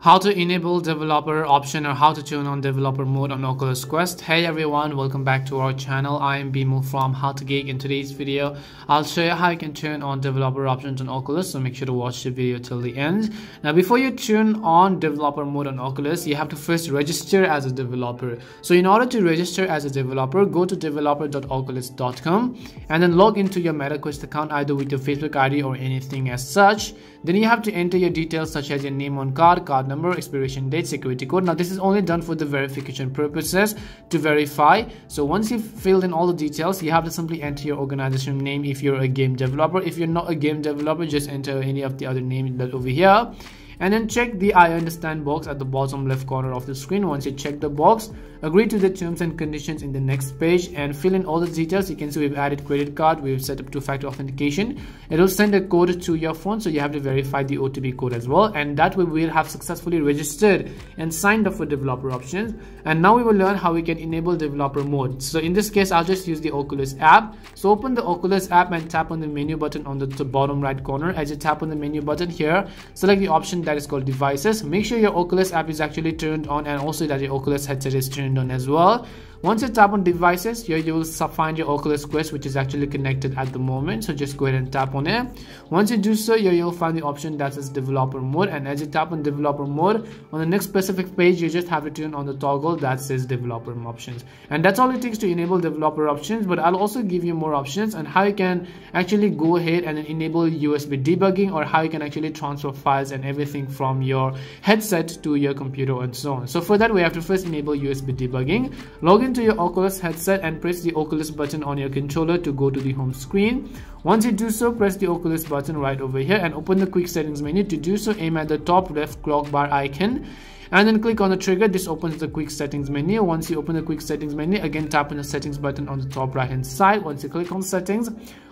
How to enable developer option or how to turn on developer mode on Oculus Quest. Hey everyone, welcome back to our channel. I am Bimu from How to Geek. In today's video, I'll show you how you can turn on developer options on Oculus, so make sure to watch the video till the end. Now, before you turn on developer mode on Oculus, you have to first register as a developer. So in order to register as a developer, go to developer.oculus.com and then log into your Meta Quest account, either with your Facebook ID or anything as such. Then you have to enter your details such as your name on card number, expiration date, security code. Now this is only done for the verification purposes, to verify. So once you've filled in all the details, you have to simply enter your organization name if you're a game developer. If you're not a game developer, just enter any of the other names that over here, and then check the I understand box at the bottom left corner of the screen. Once you check the box, agree to the terms and conditions in the next page and fill in all the details. You can see we've added credit card, we've set up two-factor authentication. It will send a code to your phone, so you have to verify the OTP code as well, and that way we'll have successfully registered and signed up for developer options. And now we will learn how we can enable developer mode. So in this case, I'll just use the Oculus app. So open the Oculus app and tap on the menu button on the bottom right corner. As you tap on the menu button here, select the option that is called devices. Make sure your Oculus app is actually turned on and also that your Oculus headset is turned on as well. Once you tap on devices here, you will find your Oculus Quest, which is actually connected at the moment, so just go ahead and tap on it. Once you do so, here you'll find the option that says developer mode, and as you tap on developer mode, on the next specific page you just have to turn on the toggle that says developer options, and that's all it takes to enable developer options. But I'll also give you more options on how you can actually go ahead and enable USB debugging, or how you can actually transfer files and everything from your headset to your computer and so on. So for that, we have to first enable USB debugging. Log into your Oculus headset and press the Oculus button on your controller to go to the home screen. Once you do so, press the Oculus button right over here and open the quick settings menu. To do so, aim at the top left clock bar icon and then click on the trigger. This opens the quick settings menu. Once you open the quick settings menu, again tap on the settings button on the top right hand side. Once you click on settings,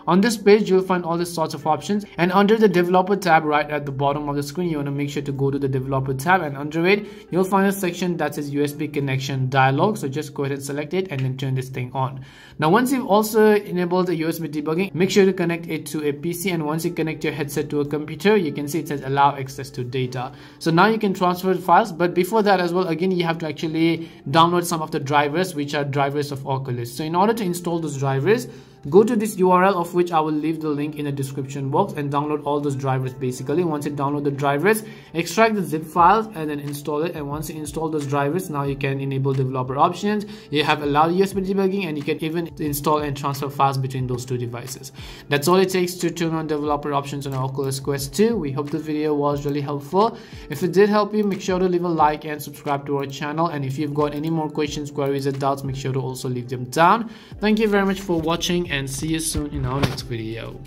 on this page you'll find all these sorts of options, and under the developer tab right at the bottom of the screen, you want to make sure to go to the developer tab, and under it you'll find a section that says USB connection dialog. So just go ahead and select it and then turn this thing on. Now once you've also enabled the USB debugging, make sure to connect it to a PC, and once you connect your headset to a computer, you can see it says allow access to data. So now you can transfer files, but before that as well, again you have to actually download some of the drivers, which are drivers of Oculus. So in order to install those drivers, go to this URL, of which I will leave the link in the description box, and download all those drivers basically. Once you download the drivers, extract the zip files and then install it, and once you install those drivers, now you can enable developer options, you have allowed USB debugging, and you can even install and transfer files between those two devices. That's all it takes to turn on developer options on Oculus Quest 2. We hope this video was really helpful. If it did help you, make sure to leave a like and subscribe to our channel, and if you've got any more questions, queries or doubts, make sure to also leave them down. Thank you very much for watching, and see you soon in our next video.